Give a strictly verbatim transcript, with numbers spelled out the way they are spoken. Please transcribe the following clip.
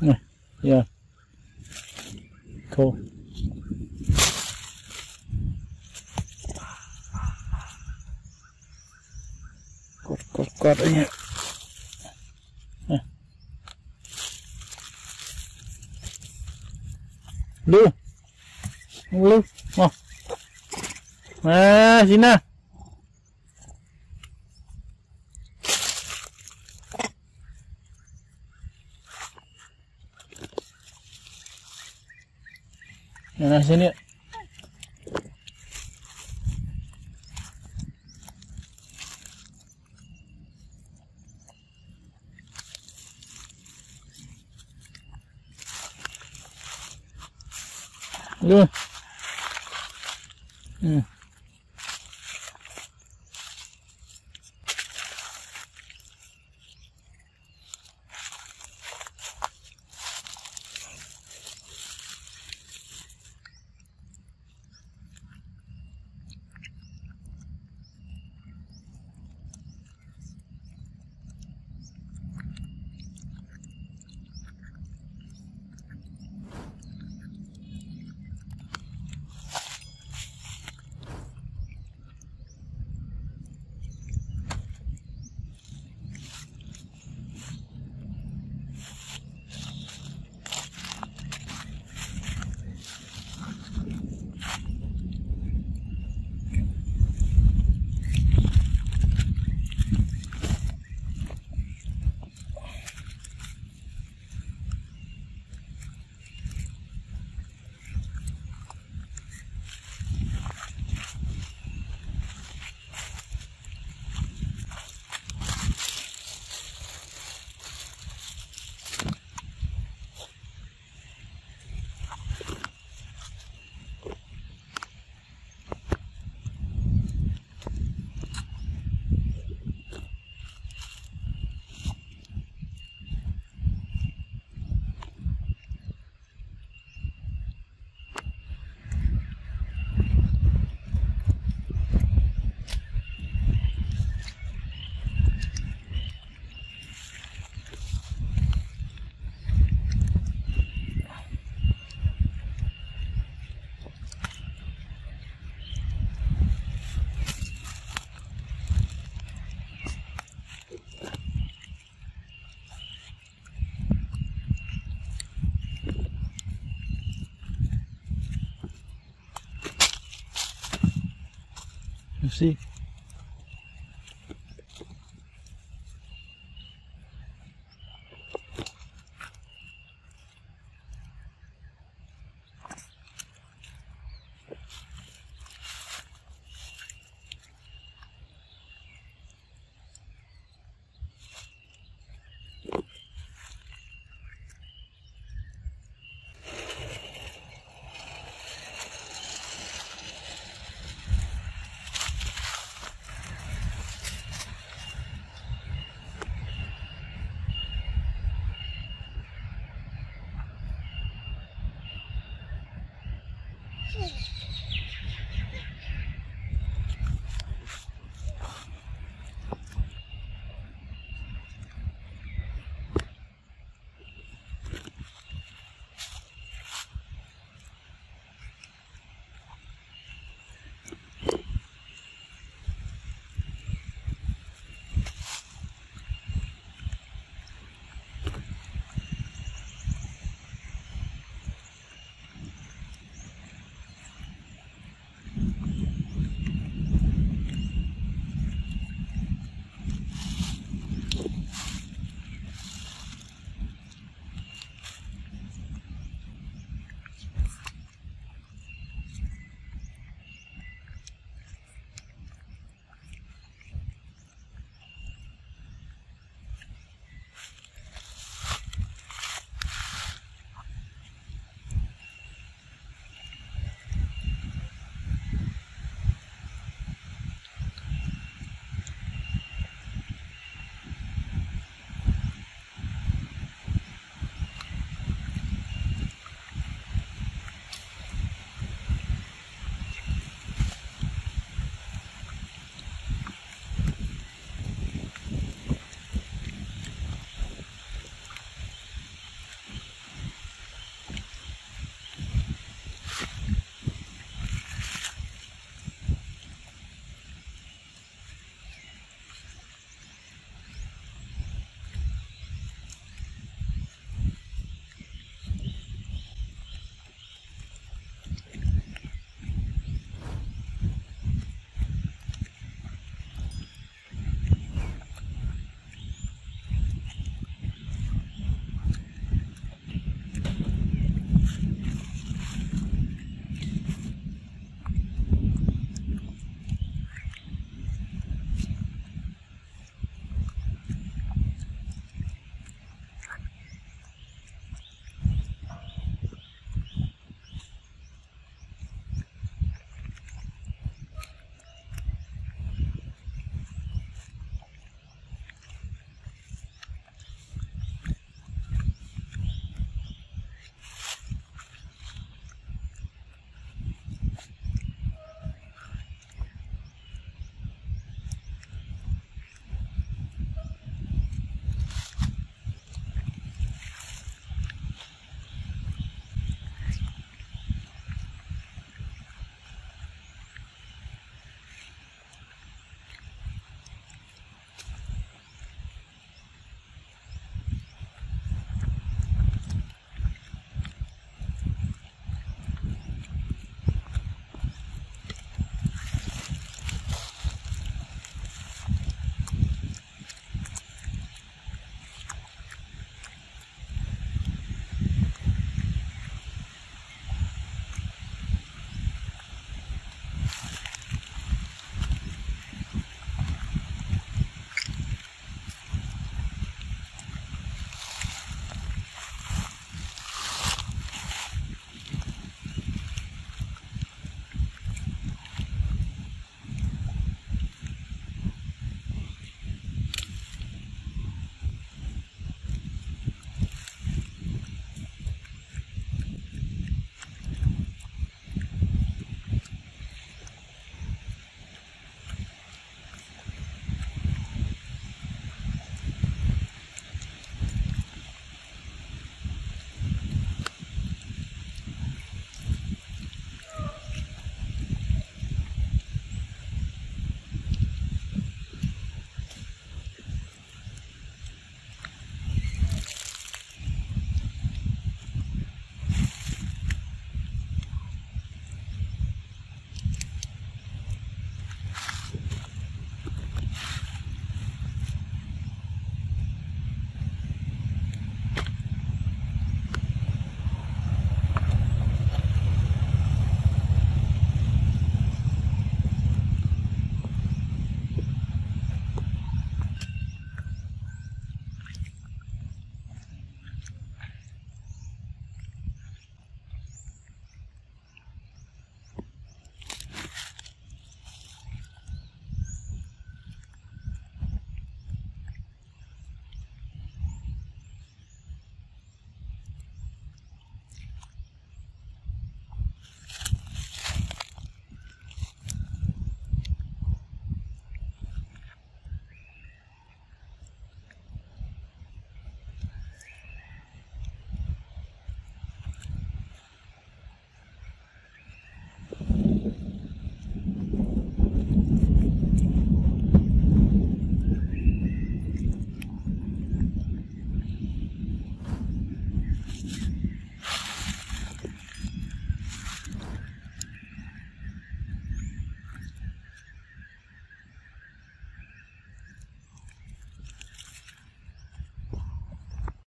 Yeah, yeah. Cool. Kuat-kuat ini. Nah. Duh. Lu. Oh. Nah, sini. Nah, sini. Loh. Hmm. See.